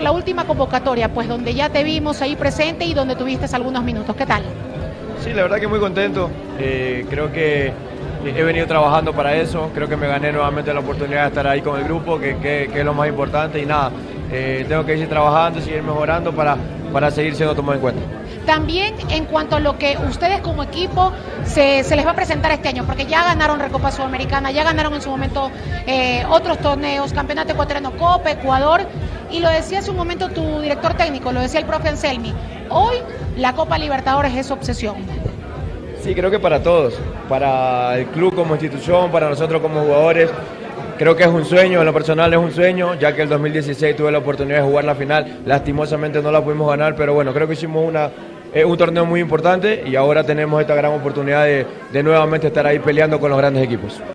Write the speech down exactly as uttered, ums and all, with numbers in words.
por la última convocatoria, pues donde ya te vimos ahí presente y donde tuviste algunos minutos. ¿Qué tal? Sí, la verdad que muy contento. Eh, creo que he venido trabajando para eso. Creo que me gané nuevamente la oportunidad de estar ahí con el grupo, que, que, que es lo más importante. Y nada, eh, tengo que seguir trabajando, seguir mejorando para, para seguir siendo tomado en cuenta. También en cuanto a lo que ustedes como equipo se, se les va a presentar este año, porque ya ganaron Recopa Sudamericana, ya ganaron en su momento eh, otros torneos, Campeonato Ecuatoriano, Copa, Ecuador, y lo decía hace un momento tu director técnico, lo decía el profe Anselmi, hoy la Copa Libertadores es obsesión. Sí, creo que para todos, para el club como institución, para nosotros como jugadores. Creo que es un sueño, en lo personal es un sueño, ya que el dos mil dieciséis tuve la oportunidad de jugar la final, lastimosamente no la pudimos ganar, pero bueno, creo que hicimos una, eh, un torneo muy importante y ahora tenemos esta gran oportunidad de, de nuevamente estar ahí peleando con los grandes equipos.